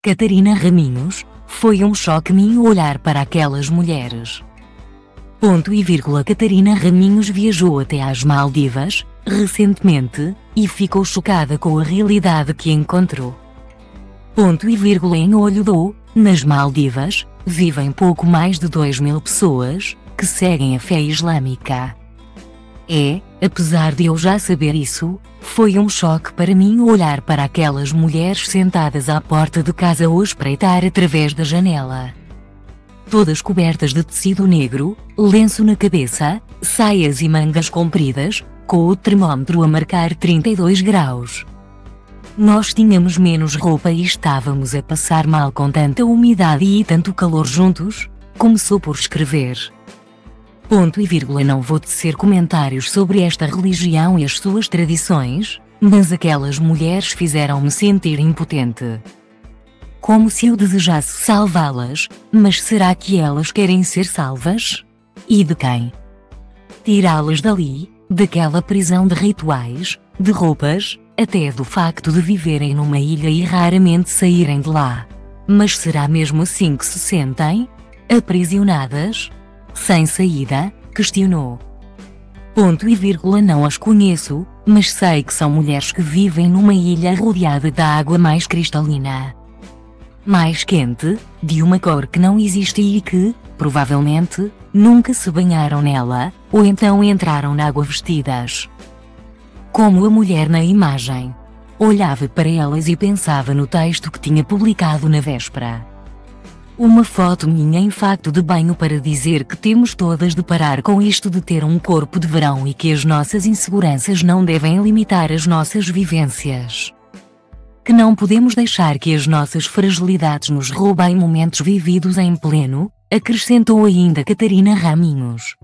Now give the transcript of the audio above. Catarina Raminhos, foi um choque meu olhar para aquelas mulheres. Catarina Raminhos viajou até às Maldivas, recentemente, e ficou chocada com a realidade que encontrou. Em Olho do, nas Maldivas, vivem pouco mais de 2.000 pessoas, que seguem a fé islâmica. Apesar de eu já saber isso, foi um choque para mim olhar para aquelas mulheres sentadas à porta de casa ou espreitar através da janela. Todas cobertas de tecido negro, lenço na cabeça, saias e mangas compridas, com o termómetro a marcar 32 graus. Nós tínhamos menos roupa e estávamos a passar mal com tanta umidade e tanto calor juntos, começou por escrever. Não vou tecer comentários sobre esta religião e as suas tradições, mas aquelas mulheres fizeram-me sentir impotente. Como se eu desejasse salvá-las, mas será que elas querem ser salvas? E de quem? Tirá-las dali, daquela prisão de rituais, de roupas, até do facto de viverem numa ilha e raramente saírem de lá. Mas será mesmo assim que se sentem? Aprisionadas? Sem saída? Questionou. Não as conheço, mas sei que são mulheres que vivem numa ilha rodeada da água mais cristalina. Mais quente, de uma cor que não existe e que, provavelmente, nunca se banharam nela, ou então entraram na água vestidas. Como a mulher na imagem. Olhava para elas e pensava no texto que tinha publicado na véspera. Uma foto minha em fato de banho para dizer que temos todas de parar com isto de ter um corpo de verão e que as nossas inseguranças não devem limitar as nossas vivências. Que não podemos deixar que as nossas fragilidades nos roubem momentos vividos em pleno, acrescentou ainda Catarina Raminhos.